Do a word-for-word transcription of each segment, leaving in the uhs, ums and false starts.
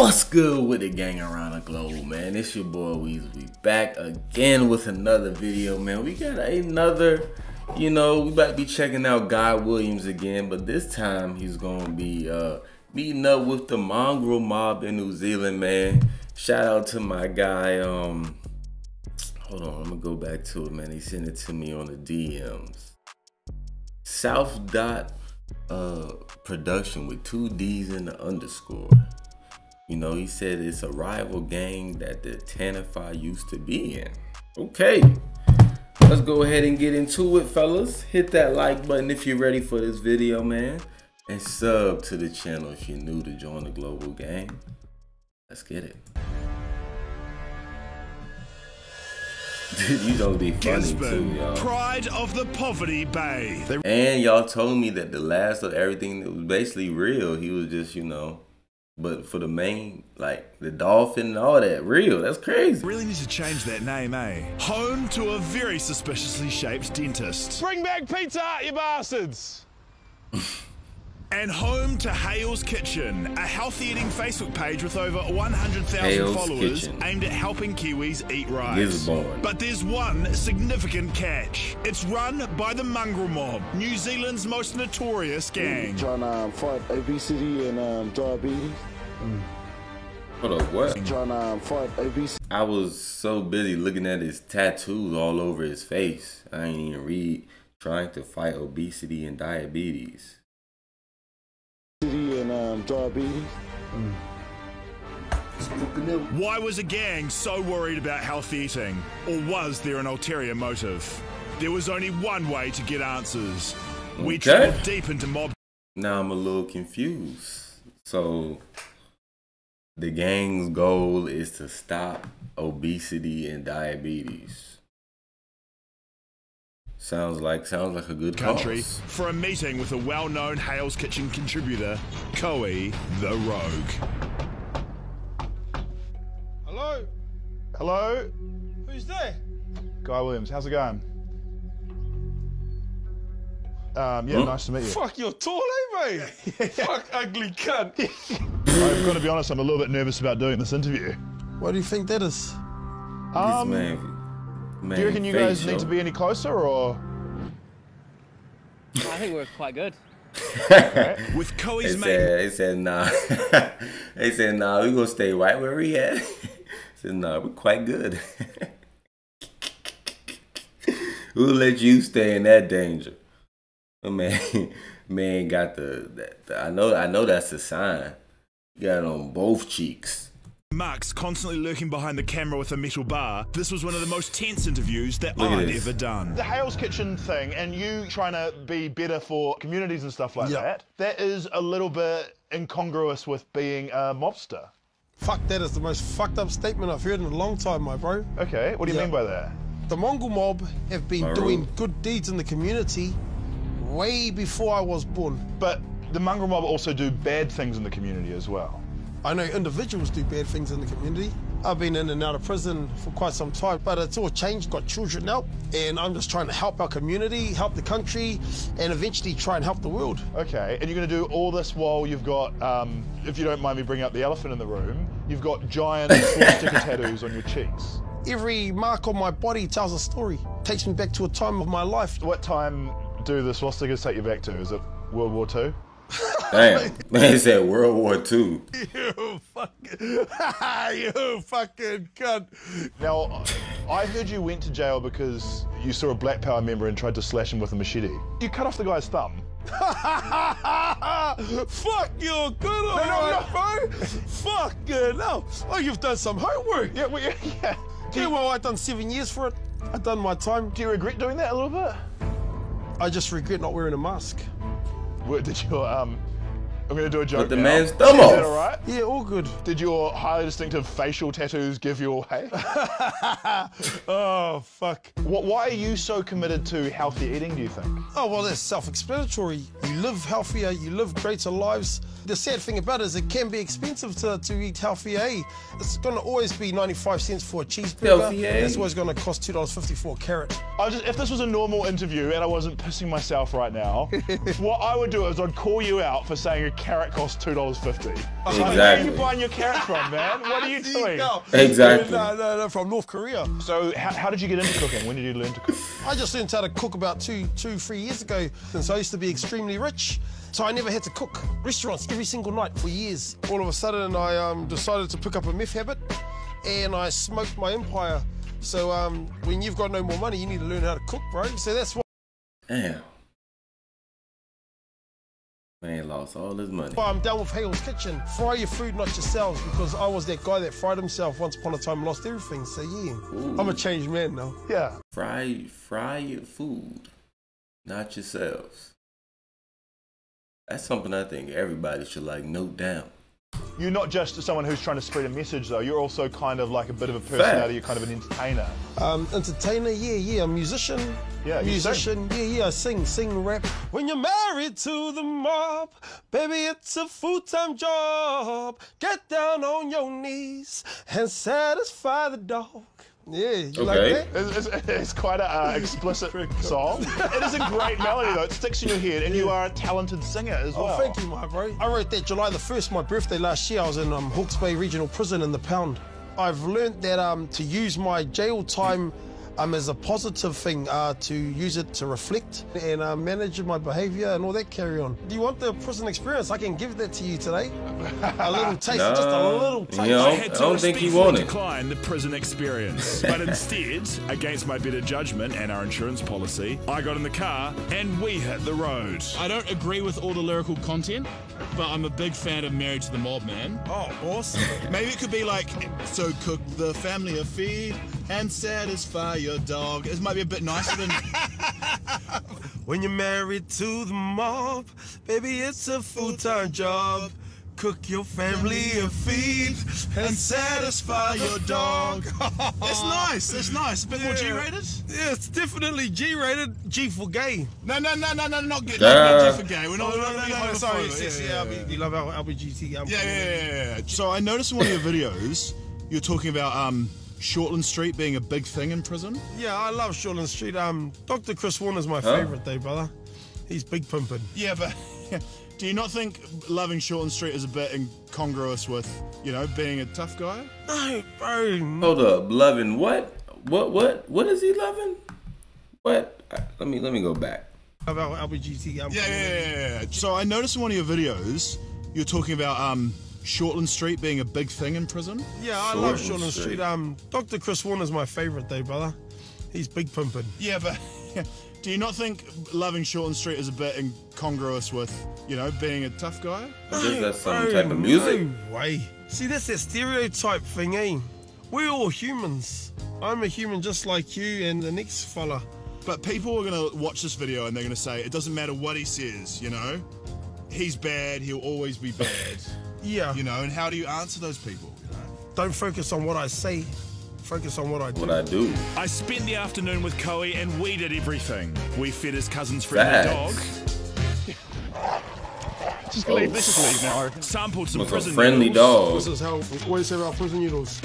What's good with the gang around the globe, man? It's your boy Weezy back again with another video, man. We got another, you know, we about to be checking out Guy Williams again, but this time he's gonna be uh meeting up with the Mongrel Mob in New Zealand, man. Shout out to my guy. Um hold on, I'm gonna go back to it, man. He sent it to me on the D Ms. South Dot uh Production with two D's in the underscore. You know, he said it's a rival gang that the Tanify used to be in. Okay, let's go ahead and get into it, fellas. Hit that like button if you're ready for this video, man. And sub to the channel if you're new to join the global gang. Let's get it. Dude, you don't be funny Gisborne, too, y'all. Pride of the Poverty Bay. And y'all told me that the last of everything that was basically real. He was just, you know. But for the main, like, the dolphin and all that, real, that's crazy. Really need to change that name, eh? Home to a very suspiciously shaped dentist. Bring back pizza, you bastards! And home to Hale's Kitchen, a healthy eating Facebook page with over one hundred thousand followers Kitchen. Aimed at helping Kiwis eat rice. But there's one significant catch. It's run by the Mongrel Mob, New Zealand's most notorious gang. Trying to um, fight obesity and um, diabetes. Mm. Hold up, what? Trying to um, fight obesity. I was so busy looking at his tattoos all over his face. I ain't even read trying to fight obesity and diabetes. And um, diabetes. Mm. Why was a gang so worried about healthy eating? Or was there an ulterior motive? There was only one way to get answers. Okay. We drilled deep into mob. Now I'm a little confused. So the gang's goal is to stop obesity and diabetes. Sounds like sounds like a good country cause. For a meeting with a well-known Hale's Kitchen contributor, Koei the Rogue. Hello. Hello. Who's there? Guy Williams. How's it going? Um, yeah, huh? Nice to meet you. Fuck, you're tall, eh, mate? Yeah. Fuck, ugly cunt. I've got to be honest. I'm a little bit nervous about doing this interview. Why do you think that is? Um. This man. Man, do you reckon you guys need to be any closer, or? I think we're quite good. Right. With Koei's mate, they said nah. They said nah. We gonna stay right where we at. Said nah, we're quite good. We'll let you stay in that danger. Oh, man, man got the, the, the. I know, I know that's the sign. You got it on both cheeks. Mark's constantly lurking behind the camera with a metal bar. This was one of the most tense interviews that I've ever done. The Hale's Kitchen thing and you trying to be better for communities and stuff like yep. that, that is a little bit incongruous with being a mobster. Fuck, that is the most fucked up statement I've heard in a long time, my bro. Okay, what do you yep. mean by that? The Mongrel Mob have been my doing room. good deeds in the community way before I was born. But the Mongrel Mob also do bad things in the community as well. I know individuals do bad things in the community. I've been in and out of prison for quite some time, but it's all changed, got children now, and I'm just trying to help our community, help the country, and eventually try and help the world. Okay, and you're gonna do all this while you've got, um, if you don't mind me bringing up the elephant in the room, you've got giant swastika tattoos on your cheeks. Every mark on my body tells a story. Takes me back to a time of my life. What time do the swastikas take you back to? Is it World War Two? Damn, man said World War Two. You fucking, you fucking cunt. Now, I heard you went to jail because you saw a Black Power member and tried to slash him with a machete. You cut off the guy's thumb. Fuck, you're good, all right, bro. Fucking hell. Oh, you've done some homework. Yeah, well, yeah, yeah. Yeah, well, I've done seven years for it. I've done my time. Do you regret doing that a little bit? I just regret not wearing a mask. What did your um? I'm gonna do a joke. But the now. man's thumb off. Is that all right? Yeah, all good. Did your highly distinctive facial tattoos give you away? Oh fuck! What? Why are you so committed to healthy eating? Do you think? Oh well, that's self-explanatory. you live healthier, you live greater lives. The sad thing about it is it can be expensive to, to eat healthy, eh? It's going to always be ninety-five cents for a cheeseburger. It's always going to cost two dollars fifty for a carrot. I just, if this was a normal interview and I wasn't pissing myself right now, what I would do is I'd call you out for saying a carrot costs two dollars fifty. Exactly. Like, where are you buying your carrot from, man? What are you doing? No. Exactly. No, no, no, from North Korea. So how, how did you get into cooking? When did you learn to cook? I just learned how to cook about two, two, three years ago. And so I used to be extremely rich. So I never had to cook. Restaurants every single night for years. All of a sudden, I um, decided to pick up a meth habit and I smoked my empire. So um, when you've got no more money, you need to learn how to cook, bro. So that's why. Damn. Man lost all his money. But I'm down with Hale's Kitchen. Fry your food, not yourselves, because I was that guy that fried himself once upon a time and lost everything. So yeah, ooh. I'm a changed man now. Yeah. Fry, fry your food, not yourselves. That's something I think everybody should like note down. You're not just someone who's trying to spread a message though, you're also kind of like a bit of a personality, you're kind of an entertainer. Um, entertainer, yeah, yeah, a musician. Yeah, musician, yeah, yeah, I sing, sing, rap. When you're married to the mob, baby, it's a full-time job. Get down on your knees and satisfy the dog. Yeah, you okay. Like that? It's, it's, it's quite an uh, explicit song. It is a great melody though, it sticks in your head, and yeah. You are a talented singer as well. Oh, thank you, my bro. I wrote that July the first, my birthday last year. I was in um, Hawke's Bay Regional Prison in the Pound. I've learned that um, to use my jail time um, as a positive thing, uh, to use it to reflect and uh, manage my behaviour and all that carry on. Do you want the prison experience? I can give that to you today. A little taste, no, just a little taste. You know, I had to I don't think he wanted. Decline the prison experience, but instead, against my better judgment and our insurance policy, I got in the car and we hit the road. I don't agree with all the lyrical content, but I'm a big fan of Married to the Mob, man. Oh, awesome. Maybe it could be like, so cook the family a feed and satisfy your dog. This might be a bit nicer than... When you're married to the mob, baby, it's a full-time job. Cook your family a feed and satisfy your dog. It's nice, it's nice. A bit yeah. more G-rated? Yeah, it's definitely G-rated. G for gay. No, no, no, no, no, not good. Uh, G for gay. We're not. No, no, no, no sorry. Sexy L B G T. We love L B G T. Yeah, yeah, yeah. So I noticed in one of your videos, you're talking about um, Shortland Street being a big thing in prison. Yeah, I love Shortland Street. Um, Doctor Chris Warner's my huh? favourite though, brother. He's big pimpin'. Yeah, but... Yeah. Do you not think loving Shortland Street is a bit incongruous with, you know, being a tough guy? No, bro. Hold up, loving what? What? What? What is he loving? What? Let me let me go back. About L B G T. Yeah, yeah, yeah, yeah. So I noticed in one of your videos, you're talking about um, Shortland Street being a big thing in prison. Yeah, I Shortland love Shortland Street. Street. Um, Doctor Chris Warner's my favourite though, brother. He's big pimpin'. Yeah, but. Yeah. Do you not think loving Shortland Street is a bit incongruous with, you know, being a tough guy? I think that's some oh, type of music. No way. See, that's that stereotype thing, eh? We're all humans. I'm a human just like you and the next fella. But people are going to watch this video and they're going to say, it doesn't matter what he says, you know? He's bad, he'll always be bad. Yeah. You know, and how do you answer those people? You know? Don't focus on what I say. Focus on what I do. What I do. I spent the afternoon with Koei and we did everything. We fed his cousin's friend the dog. Just oh. leave, let's just leave now. Sampled some What's prison a friendly noodles. Dog. This is how we always have our prison noodles.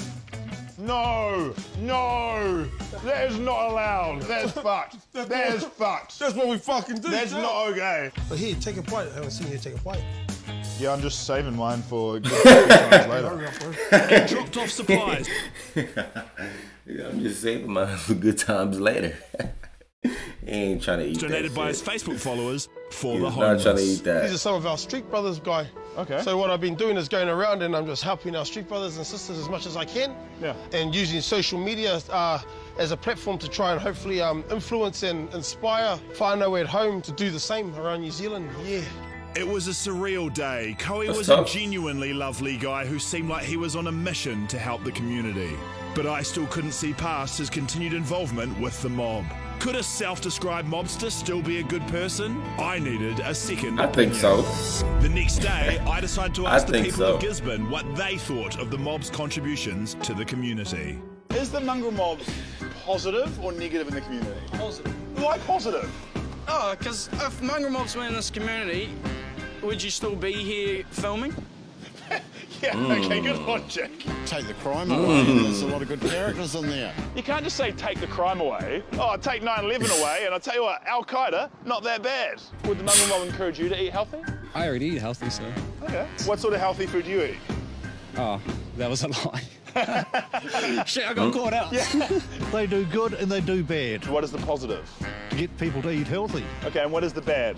No, no, that is not allowed. That's fucked. That is fucked. That's what we fucking do. That's not okay. But here, take a bite. I haven't seen you take a bite. Yeah, I'm just saving mine for later. It dropped off supplies. Yeah, I'm just saving mine for good times later. He ain't trying to eat Donated that by shit. His Facebook followers for He's the homeless. Not trying to eat that. These are some of our street brothers, Guy. Okay. So what I've been doing is going around and I'm just helping our street brothers and sisters as much as I can. Yeah. And using social media uh, as a platform to try and hopefully um, influence and inspire whānau at home to do the same around New Zealand. Yeah. It was a surreal day. Koei That's was tough. A genuinely lovely guy who seemed like he was on a mission to help the community. But I still couldn't see past his continued involvement with the mob. Could a self-described mobster still be a good person? I needed a second I opinion. Think so. The next day, I decided to ask the people so. Of Gisborne what they thought of the mob's contributions to the community. Is the Mongrel Mob positive or negative in the community? Positive. Why positive? Oh, because if Mongrel Mob's were in this community, would you still be here filming? Yeah, mm. okay, good logic. Take the crime mm. away. There's a lot of good characters in there. You can't just say take the crime away. Oh, take nine eleven away, and I'll tell you what, Al-Qaeda, not that bad. Would the Mongrel Mob encourage you to eat healthy? I already eat healthy, so... Okay. What sort of healthy food do you eat? Oh, that was a lie. Shit, I got caught out. Yeah. They do good and they do bad. What is the positive? To get people to eat healthy. Okay, and what is the bad?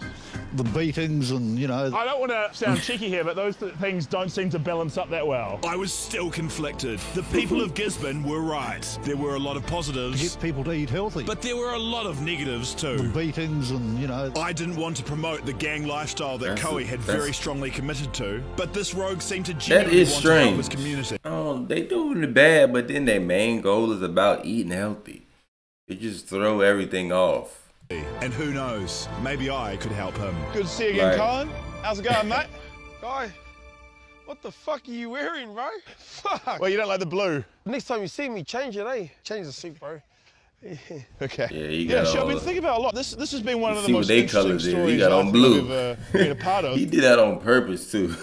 The beatings and, you know... I don't want to sound cheeky here, but those th things don't seem to balance up that well. I was still conflicted. The people of Gisborne were right. There were a lot of positives. To get people to eat healthy. But there were a lot of negatives too. The beatings and, you know... I didn't want to promote the gang lifestyle that Koei had that's... very strongly committed to, but this rogue seemed to genuinely want to help his community. Oh, they doing the bad, but then their main goal is about eating healthy. They just throw everything off. And who knows, maybe I could help him. Good to see you again, right. Colin. How's it going, mate? Guy, what the fuck are you wearing, bro? Fuck. Well, you don't like the blue. Next time you see me, change it, eh? Change the suit, bro. Yeah. Okay. Yeah, you got yeah, sure. I've been thinking about a lot. This, this has been one you of the most interesting stories he got on blue. I've uh, been a part of. He did that on purpose, too.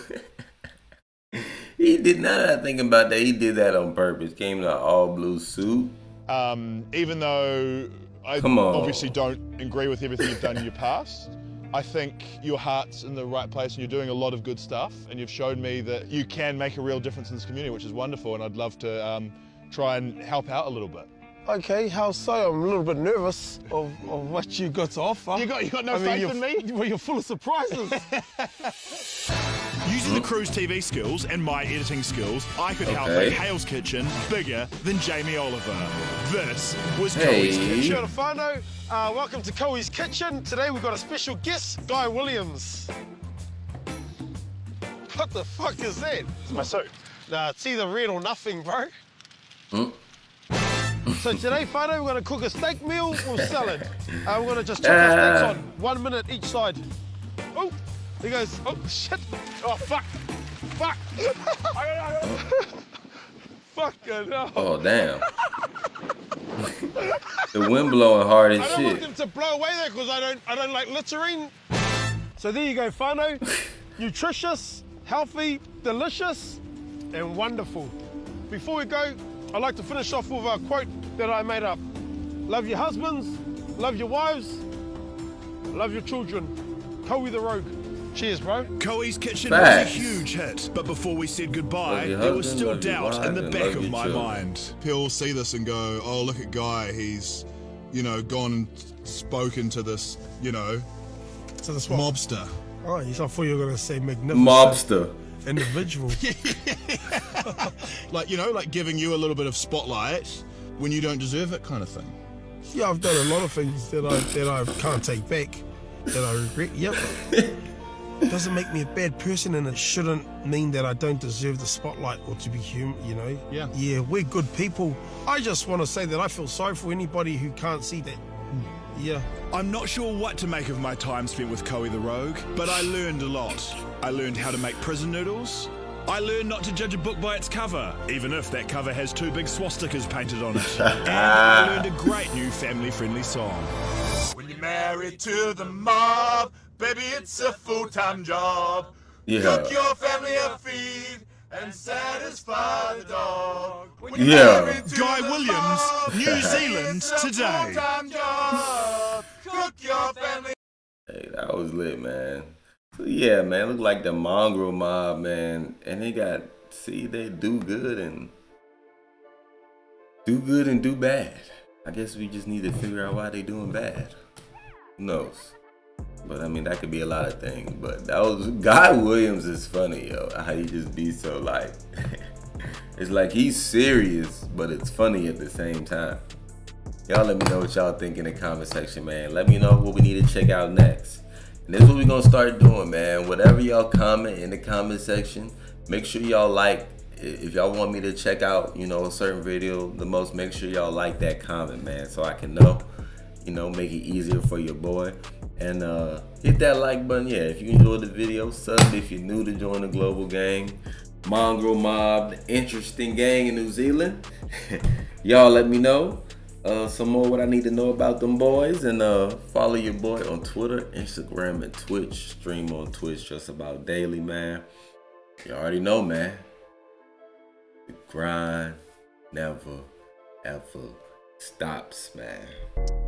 He did not think about that. He did that on purpose. Came in an all-blue suit. Um, even though... I obviously don't agree with everything you've done in your past. I think your heart's in the right place and you're doing a lot of good stuff, and you've shown me that you can make a real difference in this community, which is wonderful, and I'd love to um, try and help out a little bit. Okay, how so? I'm a little bit nervous of, of what you got to offer. You got, you got no I faith mean, in me? Well, you're full of surprises. Using the crew's T V skills and my editing skills, I could okay. help make Hale's Kitchen bigger than Jamie Oliver. This was hey. Koei's Kitchen. Kia ora whanau, uh, welcome to Koei's Kitchen. Today we've got a special guest, Guy Williams. What the fuck is that? It's my suit. Nah, it's either red or nothing, bro. Mm. So today, whanau, we're going to cook a steak meal or salad. Uh, we're going to just chuck uh. the steaks on, one minute each side. Oh! He goes, oh shit, oh fuck, fuck, fucking hell. Oh damn. The wind blowing hard as shit. I don't want them to blow away there because I don't, I don't like littering. So there you go, whanau. Nutritious, healthy, delicious, and wonderful. Before we go, I'd like to finish off with a quote that I made up. Love your husbands, love your wives, love your children. Koei the Rogue. Cheers, bro. Koei's Kitchen Back. was a huge hit, but before we said goodbye, there was still doubt in the back of my mind. People see this and go, oh, look at Guy, he's, you know, gone and spoken to this, you know, so this mobster. Oh, I thought you were going to say magnificent. Mobster. Individual. Like, you know, like giving you a little bit of spotlight when you don't deserve it kind of thing. Yeah, I've done a lot of things that I, that I can't take back, that I regret, yep. It doesn't make me a bad person, and it shouldn't mean that I don't deserve the spotlight or to be human, you know? Yeah. Yeah, we're good people. I just want to say that I feel sorry for anybody who can't see that. Yeah. I'm not sure what to make of my time spent with Koei the Rogue, but I learned a lot. I learned how to make prison noodles. I learned not to judge a book by its cover, even if that cover has two big swastikas painted on it. And I learned a great new family-friendly song. When you're married to the mob, baby, it's a full-time job. Yeah. Cook your family a feed and satisfy the dog. When you yeah. Guy Williams, mob, New Zealand today. Job. Cook your family. Hey, that was lit, man. So yeah, man, look like the Mongrel Mob, man, and they got see they do good and do good and do bad. I guess we just need to figure out why they doing bad. Who knows? But I mean, that could be a lot of things. But that was Guy Williams is funny, yo. How he just be so like, it's like he's serious, but it's funny at the same time. Y'all let me know what y'all think in the comment section, man. Let me know what we need to check out next. And this is what we're gonna start doing, man. Whatever y'all comment in the comment section, make sure y'all like. If y'all want me to check out, you know, a certain video the most, make sure y'all like that comment, man, so I can know. You know, make it easier for your boy. And uh, hit that like button. Yeah, if you enjoyed the video, sub if you're new to join the global gang. Mongrel Mob, the interesting gang in New Zealand. Y'all let me know. uh, some more what I need to know about them boys, and uh, follow your boy on Twitter, Instagram, and Twitch. Stream on Twitch just about daily, man. You already know, man. The grind never ever stops, man.